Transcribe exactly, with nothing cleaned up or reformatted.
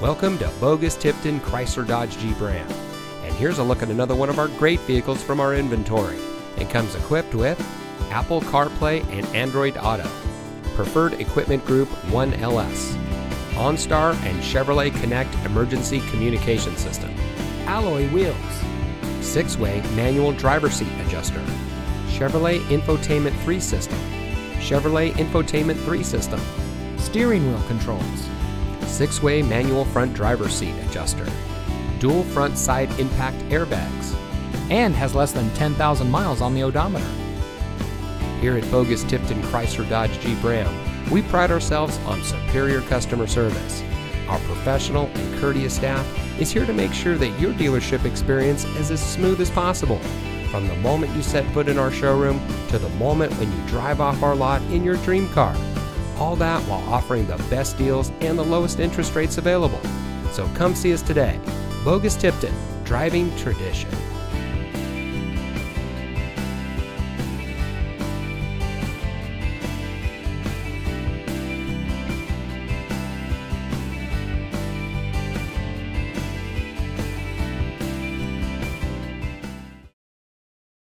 Welcome to Boggus Tipton Chrysler Dodge Jeep Ram, and here's a look at another one of our great vehicles from our inventory. It comes equipped with Apple CarPlay and Android Auto, Preferred Equipment Group one L S, OnStar and Chevrolet Connect Emergency Communication System, alloy wheels, six-way manual driver seat adjuster, Chevrolet Infotainment three System, Chevrolet Infotainment three System, steering wheel controls, six-way manual front driver seat adjuster, dual front side impact airbags, and has less than ten thousand miles on the odometer. Here at Boggus Tipton Chrysler Dodge Jeep Ram, we pride ourselves on superior customer service. Our professional and courteous staff is here to make sure that your dealership experience is as smooth as possible, from the moment you set foot in our showroom to the moment when you drive off our lot in your dream car. All that while offering the best deals and the lowest interest rates available. So come see us today. Boggus Tipton, driving tradition.